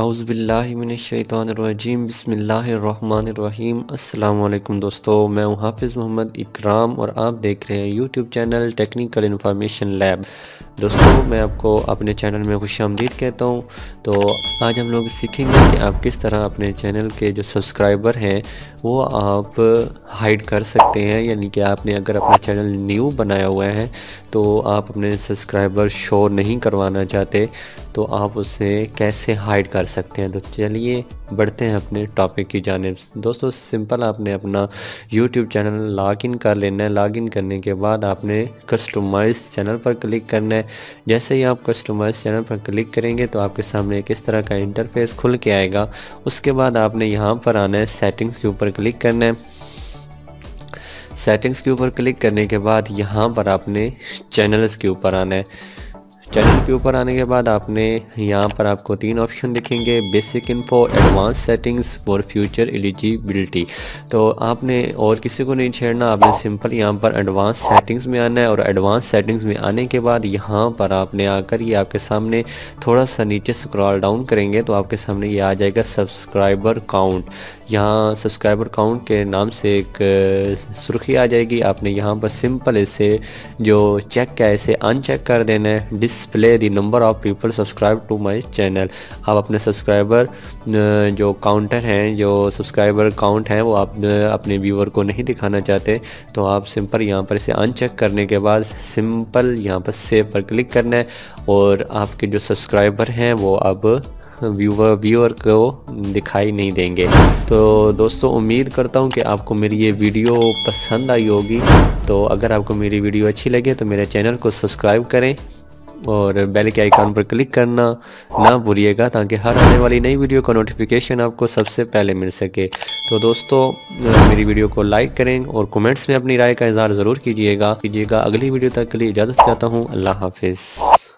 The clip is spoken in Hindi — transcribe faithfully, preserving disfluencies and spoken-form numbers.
आउज़ु बिल्लाहि मिनश शैतानिर रजीम, बिस्मिल्लाहिर रहमानिर रहीम। अस्सलाम वालेकुम दोस्तों, मैं हूं हाफिज़ मोहम्मद इकराम और आप देख रहे हैं YouTube channel technical information lab. दोस्तों मैं आपको अपने चैनल में खुशामदीद कहता हूं। तो आज हम लोग सीखेंगे कि आप किस तरह अपने चैनल के जो सब्सक्राइबर हैं वो आप हाइड कर सकते हैं, यानी कि आपने अगर अपना चैनल न्यू बनाया हुआ है तो आप अपने सब्सक्राइबर शो नहीं करवाना चाहते तो आप उसे कैसे हाइड कर सकते हैं। तो चलिए बढ़ते हैं अपने टॉपिक की जानिब। दोस्तों सिंपल आपने अपना YouTube चैनल लॉगिन कर लेना है। लॉगिन करने के बाद आपने कस्टमाइज चैनल पर क्लिक करना है। जैसे ही आप कस्टमाइज चैनल पर क्लिक करेंगे तो आपके सामने एक इस तरह का इंटरफेस खुल के आएगा। उसके बाद आपने यहाँ पर आना है, सेटिंग्स के ऊपर क्लिक करना है। सेटिंग्स के ऊपर क्लिक करने के बाद यहाँ पर आपने चैनल्स के ऊपर आना है। चैनल के ऊपर आने के बाद आपने यहाँ पर आपको तीन ऑप्शन दिखेंगे, basic info, advance settings for future eligibility. तो आपने और किसी को नहीं छेड़ना, आपने सिंपल यहाँ पर एडवांस सेटिंग्स में आना है। और एडवांस सेटिंग्स में आने के बाद यहाँ पर आपने आकर ये आपके सामने थोड़ा सा नीचे स्क्रॉल डाउन करेंगे तो आपके सामने ये आ जाएगा सब्सक्राइबर काउंट। यहाँ सब्सक्राइबर काउंट के नाम से एक सुर्खी आ जाएगी। आपने यहाँ पर सिंपल इसे जो चेक है इसे अनचेक कर देना है। Dis display the number of people subscribe to my channel. आप अपने सब्सक्राइबर जो काउंटर हैं, जो सब्सक्राइबर काउंट हैं वो आप अपने व्यूअर को नहीं दिखाना चाहते तो आप सिंपल यहाँ पर इसे अनचेक करने के बाद सिंपल यहाँ पर सेव पर क्लिक करना है। और आपके जो सब्सक्राइबर हैं वो अब व्यूअर व्यूअर को दिखाई नहीं देंगे। तो दोस्तों उम्मीद करता हूं कि आपको मेरी ये वीडियो पसंद आई होगी। तो अगर आपको मेरी वीडियो अच्छी लगे तो मेरे चैनल को सब्सक्राइब करें और बेल के आइकॉन पर क्लिक करना ना भूलिएगा ताकि हर आने वाली नई वीडियो का नोटिफिकेशन आपको सबसे पहले मिल सके। तो दोस्तों मेरी वीडियो को लाइक करें और कमेंट्स में अपनी राय का इजहार ज़रूर कीजिएगा कीजिएगा अगली वीडियो तक के लिए इजाज़त चाहता हूँ। अल्लाह हाफिज़।